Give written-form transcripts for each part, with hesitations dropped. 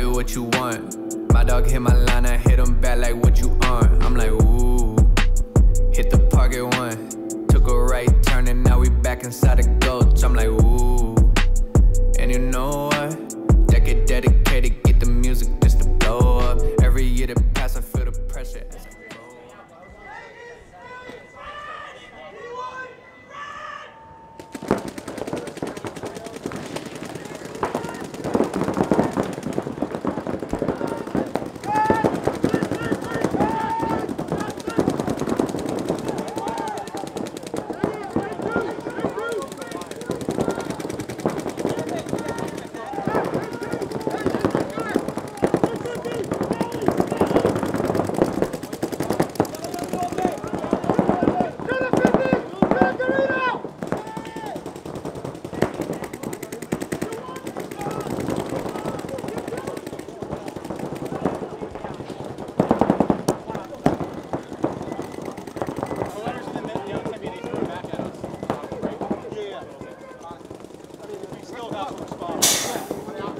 play what you want. My dog hit my line, I hit him back like what you on. I'm like, ooh, hit the park at one. Took a right turn and now we back inside the gulch. I'm like, ooh, and you know what? Decade dedicated, get the music just to blow up. Every year that pass, I feel the pressure.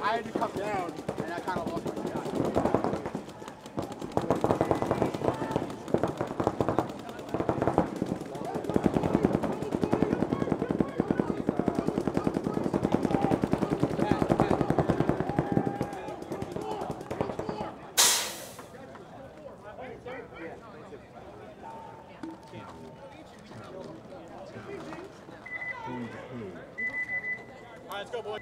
I had to come down, and I kind of lost my shot. All right, let's go, boys.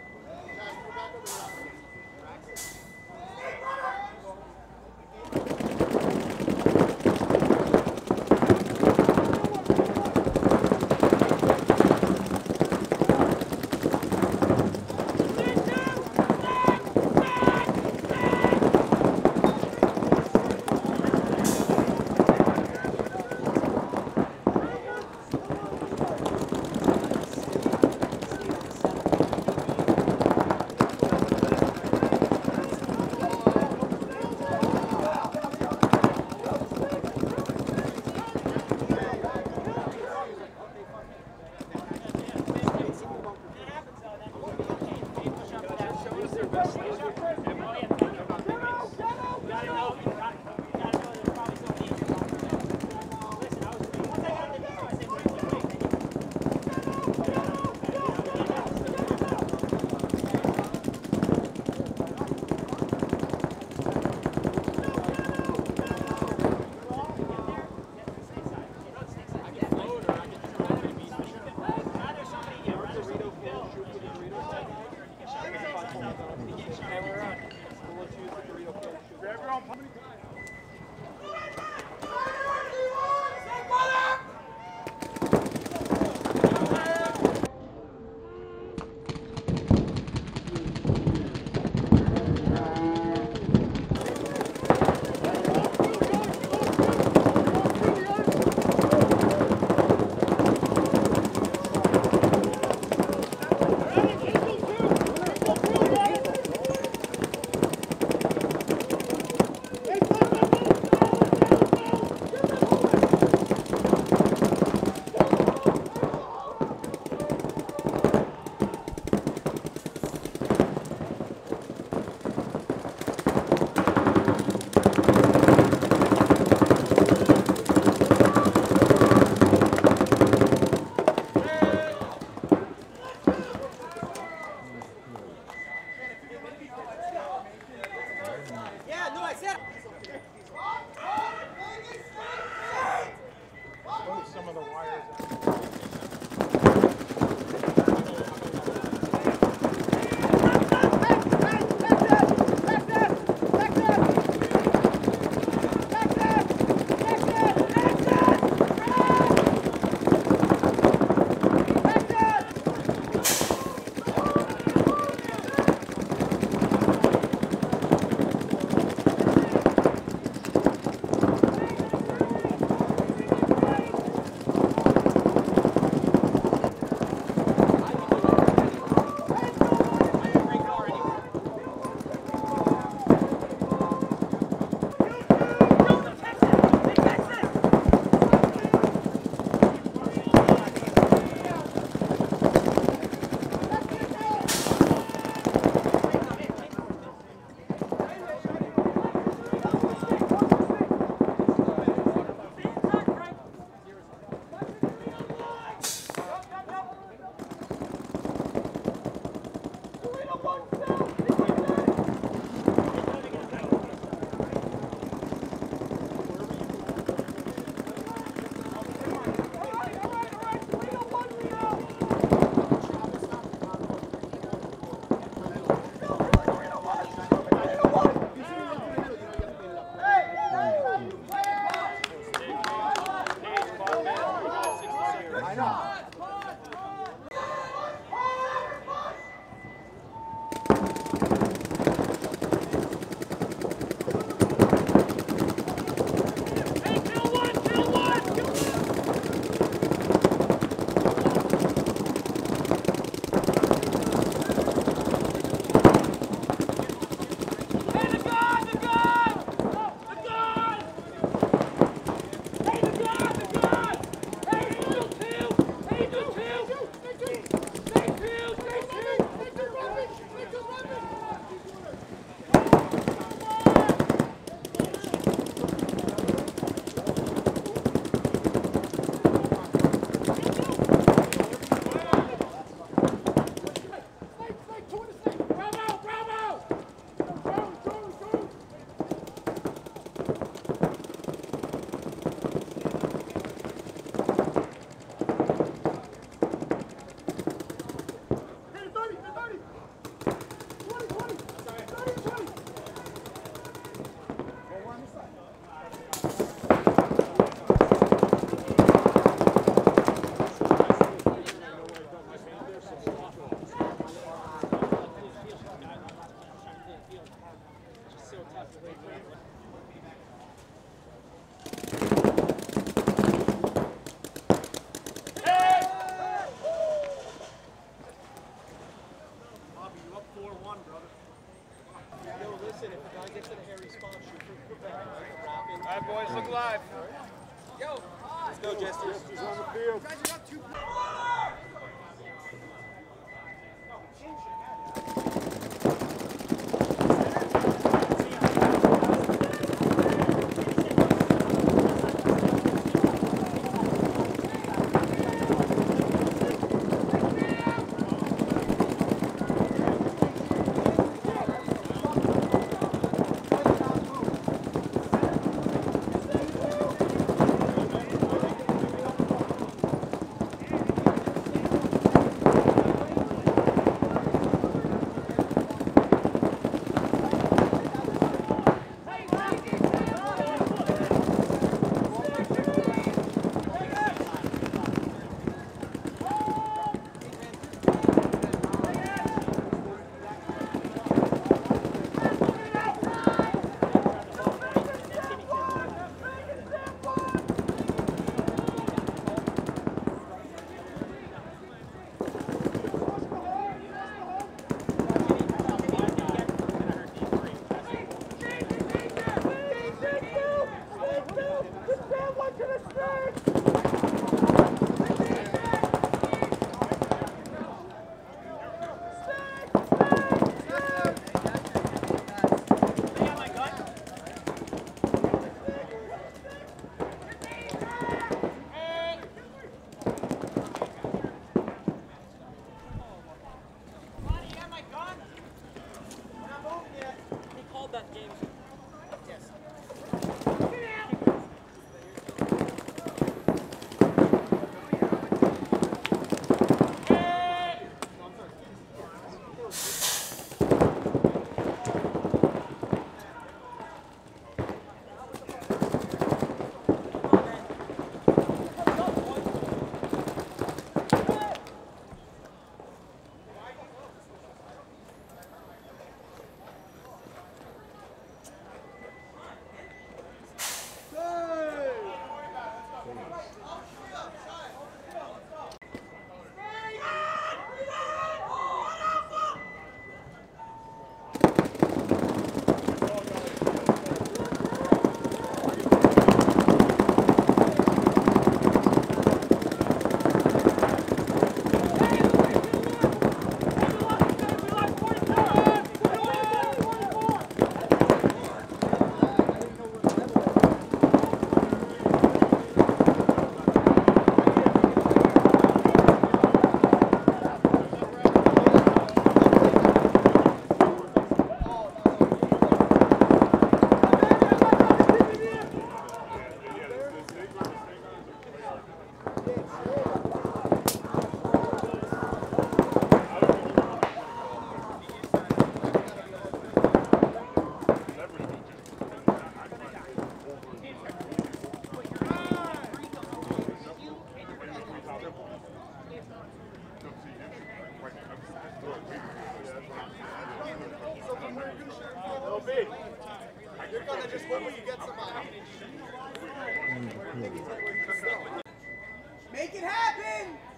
Make it happen!